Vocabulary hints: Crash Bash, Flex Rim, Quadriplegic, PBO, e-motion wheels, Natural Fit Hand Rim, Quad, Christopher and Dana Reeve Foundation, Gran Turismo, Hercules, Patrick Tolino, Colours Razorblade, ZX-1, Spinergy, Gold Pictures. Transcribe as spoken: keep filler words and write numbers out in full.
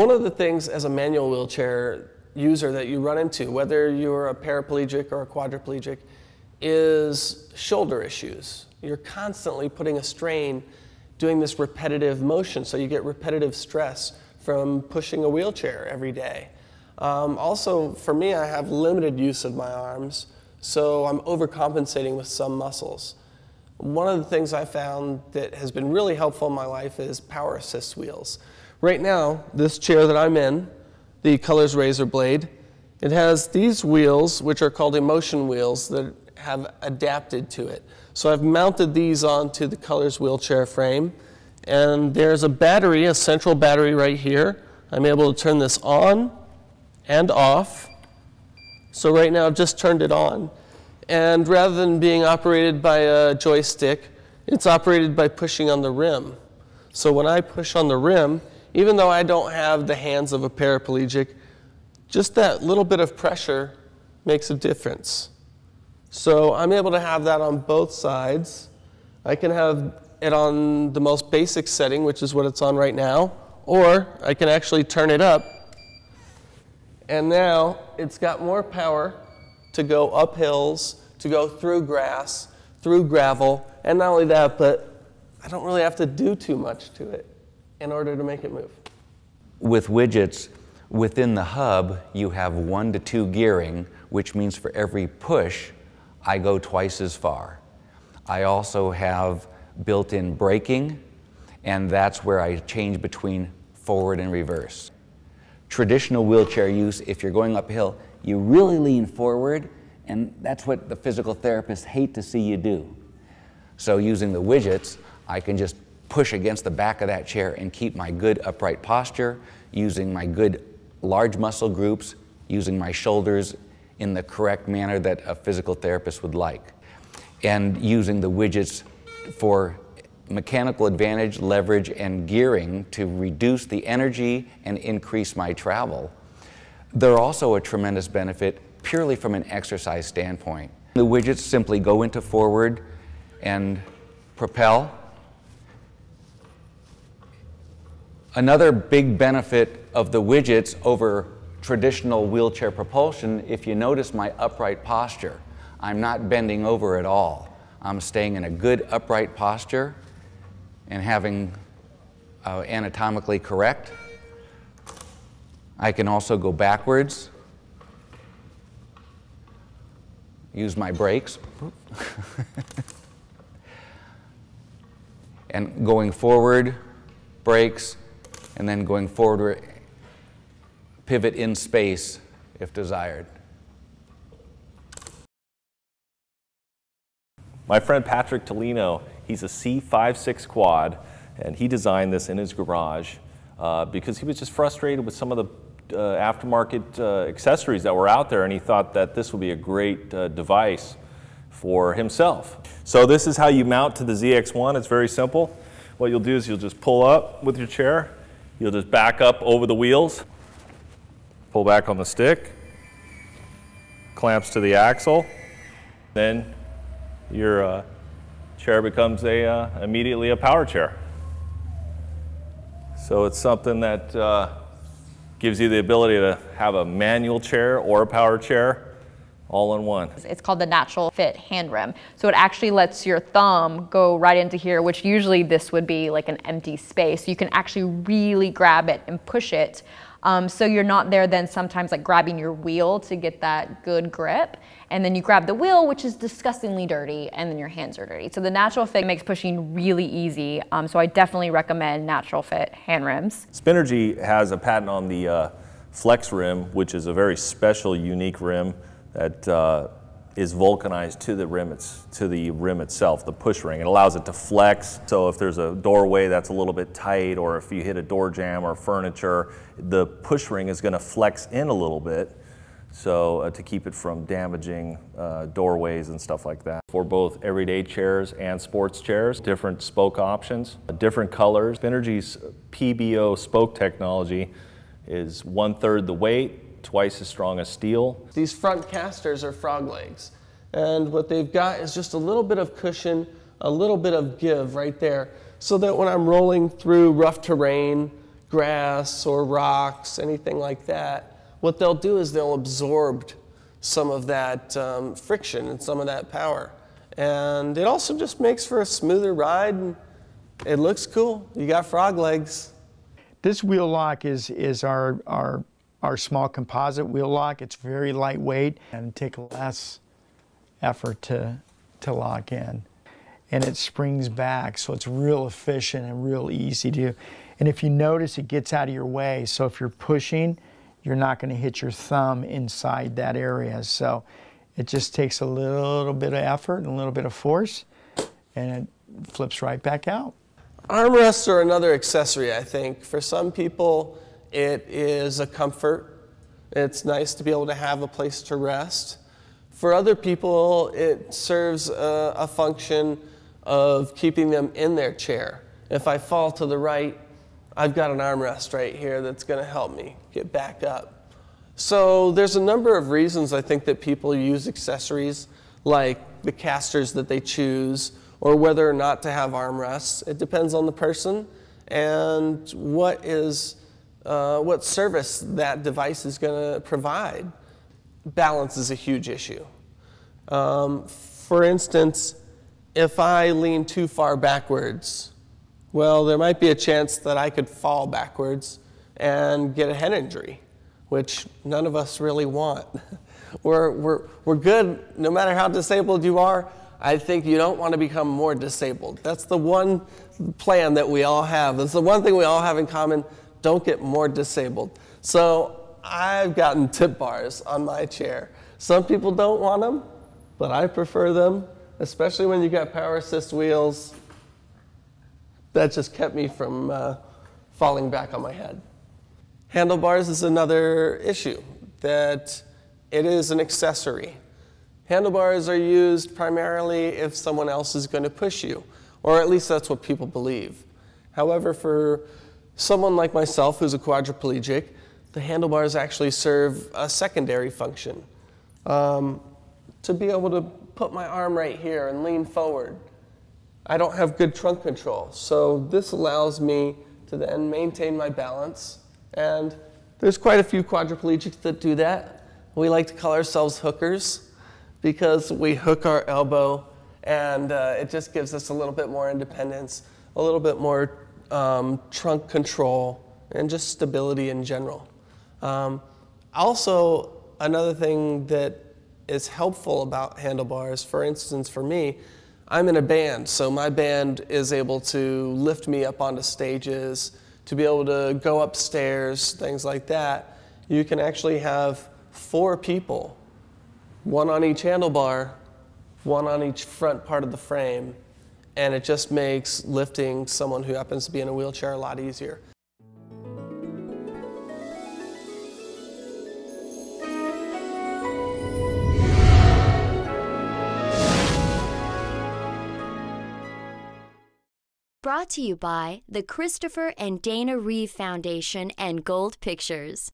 One of the things as a manual wheelchair user that you run into, whether you're a paraplegic or a quadriplegic, is shoulder issues. You're constantly putting a strain doing this repetitive motion, so you get repetitive stress from pushing a wheelchair every day. Um, also, for me, I have limited use of my arms, so I'm overcompensating with some muscles. One of the things I found that has been really helpful in my life is power assist wheels. Right now, this chair that I'm in, the Colours Razorblade, it has these wheels, which are called e-motion wheels, that have adapted to it. So I've mounted these onto the Colours wheelchair frame, and there's a battery, a central battery right here. I'm able to turn this on and off. So right now I've just turned it on. And rather than being operated by a joystick, it's operated by pushing on the rim. So when I push on the rim, even though I don't have the hands of a paraplegic, just that little bit of pressure makes a difference. So I'm able to have that on both sides. I can have it on the most basic setting, which is what it's on right now, or I can actually turn it up. And now it's got more power to go up hills, to go through grass, through gravel, and not only that, but I don't really have to do too much to it in order to make it move. With widgets, within the hub, you have one to two gearing, which means for every push, I go twice as far. I also have built-in braking, and that's where I change between forward and reverse. Traditional wheelchair use, if you're going uphill, you really lean forward, and that's what the physical therapists hate to see you do. So using the widgets, I can just push against the back of that chair and keep my good upright posture, using my good large muscle groups, using my shoulders in the correct manner that a physical therapist would like. And using the widgets for mechanical advantage, leverage, and gearing to reduce the energy and increase my travel. They're also a tremendous benefit purely from an exercise standpoint. The widgets simply go into forward and propel. Another big benefit of the widgets over traditional wheelchair propulsion, if you notice my upright posture, I'm not bending over at all. I'm staying in a good upright posture and having uh, anatomically correct. I can also go backwards, use my brakes, and going forward, brakes, and then going forward, pivot in space if desired. My friend Patrick Tolino, he's a C fifty-six quad, and he designed this in his garage uh, because he was just frustrated with some of the Uh, aftermarket uh, accessories that were out there, and he thought that this would be a great uh, device for himself. So this is how you mount to the Z X one. It's very simple. What you'll do is you'll just pull up with your chair. You'll just back up over the wheels, pull back on the stick, clamps to the axle, then your uh, chair becomes a uh, immediately a power chair. So it's something that uh, gives you the ability to have a manual chair or a power chair all in one. It's called the Natural Fit Hand Rim. So it actually lets your thumb go right into here, which usually this would be like an empty space. You can actually really grab it and push it. Um, so you're not there then sometimes like grabbing your wheel to get that good grip. And then you grab the wheel, which is disgustingly dirty, and then your hands are dirty. So the Natural Fit makes pushing really easy. Um, so I definitely recommend Natural Fit hand rims. Spinergy has a patent on the uh, Flex Rim, which is a very special, unique rim that uh, is vulcanized to the rim, it's, to the rim itself, the push ring. It allows it to flex, so if there's a doorway that's a little bit tight, or if you hit a door jamb or furniture, the push ring is gonna flex in a little bit, so uh, to keep it from damaging uh, doorways and stuff like that. For both everyday chairs and sports chairs, different spoke options, different colors. Spinergy's P B O spoke technology is one-third the weight, twice as strong as steel. These front casters are frog legs, and what they've got is just a little bit of cushion, a little bit of give right there, so that when I'm rolling through rough terrain, grass or rocks, anything like that, what they'll do is they'll absorb some of that um, friction and some of that power. And it also just makes for a smoother ride, and it looks cool. You got frog legs. This wheel lock is, is our, our, our small composite wheel lock. It's very lightweight and take less effort to, to lock in. And it springs back, so it's real efficient and real easy to do. And if you notice, it gets out of your way. So if you're pushing, you're not gonna hit your thumb inside that area. So it just takes a little bit of effort and a little bit of force, and it flips right back out. Armrests are another accessory, I think. For some people, it is a comfort. It's nice to be able to have a place to rest. For other people, it serves a, a function of keeping them in their chair. If I fall to the right, I've got an armrest right here that's going to help me get back up. So there's a number of reasons I think that people use accessories, like the casters that they choose, or whether or not to have armrests. It depends on the person and what is uh, what service that device is going to provide. Balance is a huge issue. Um, for instance, if I lean too far backwards, well, there might be a chance that I could fall backwards and get a head injury, which none of us really want. we're, we're, we're good, no matter how disabled you are. I think you don't want to become more disabled. That's the one plan that we all have. That's the one thing we all have in common. Don't get more disabled. So I've gotten tip bars on my chair. Some people don't want them, but I prefer them, especially when you got power assist wheels. That just kept me from uh, falling back on my head. Handlebars is another issue, that it is an accessory. Handlebars are used primarily if someone else is going to push you, or at least that's what people believe. However, for someone like myself who's a quadriplegic, the handlebars actually serve a secondary function. Um, to be able to put my arm right here and lean forward. I don't have good trunk control, so this allows me to then maintain my balance. And there's quite a few quadriplegics that do that. We like to call ourselves hookers because we hook our elbow, and uh, it just gives us a little bit more independence, a little bit more um, trunk control, and just stability in general. Um, also, another thing that is helpful about handlebars, for instance, for me, I'm in a band, so my band is able to lift me up onto stages, to be able to go upstairs, things like that. You can actually have four people, one on each handlebar, one on each front part of the frame, and it just makes lifting someone who happens to be in a wheelchair a lot easier. Brought to you by the Christopher and Dana Reeve Foundation and Gold Pictures.